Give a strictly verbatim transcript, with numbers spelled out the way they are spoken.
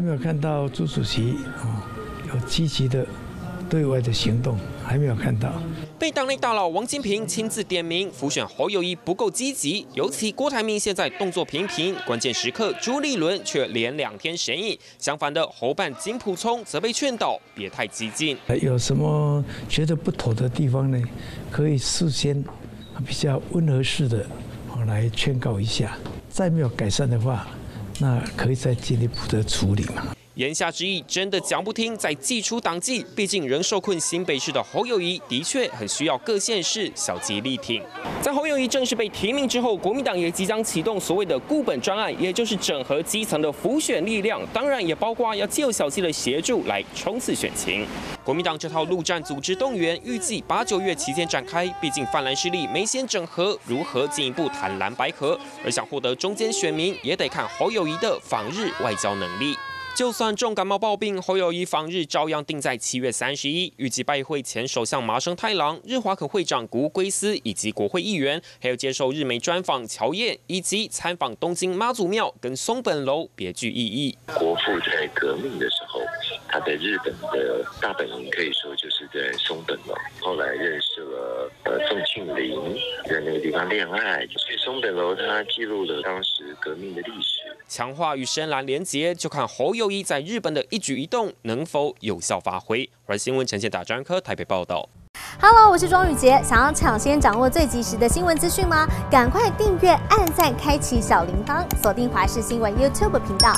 还没有看到朱主席啊有积极的对外的行动，还没有看到。被党内大佬王金平亲自点名，辅选侯友宜不够积极，尤其郭台铭现在动作频频，关键时刻朱立伦却连两天神隐。相反的，侯办金溥聪则被劝导别太激进。有什么觉得不妥的地方呢？可以事先比较温和式的来劝告一下，再没有改善的话。 那可以再进一步的处理嘛？言下之意，真的讲不听，再祭出党纪。毕竟仍受困新北市的侯友宜，的确很需要各县市小级力挺。在侯友宜正式被提名之后，国民党也即将启动所谓的固本专案，也就是整合基层的辅选力量，当然也包括要借由小系的协助来冲刺选情。国民党这套陆战组织动员预计八九月期间展开。毕竟泛蓝势力没先整合，如何进一步谈蓝白合？而想获得中间选民，也得看侯友宜的访日外交能力。 就算重感冒暴病，侯友宜访日照样定在七月三十一。预计拜会前首相麻生太郎、日华肯会长谷圭司以及国会议员，还有接受日媒专访乔燕，以及参访东京妈祖庙跟松本楼，别具意义。国父在革命的时候，他在日本的大本营可以说就是在松本楼。后来认识了呃仲庆龄，在那个地方恋爱，所以松本楼它记录了当时革命的历史。 强化与深蓝连结，就看侯友宜在日本的一举一动能否有效发挥。而新闻呈现打专科台北报道。Hello， 我是庄宇杰，想要抢先掌握最及时的新闻资讯吗？赶快订阅、按赞、开启小铃铛，锁定华视新闻 YouTube 频道。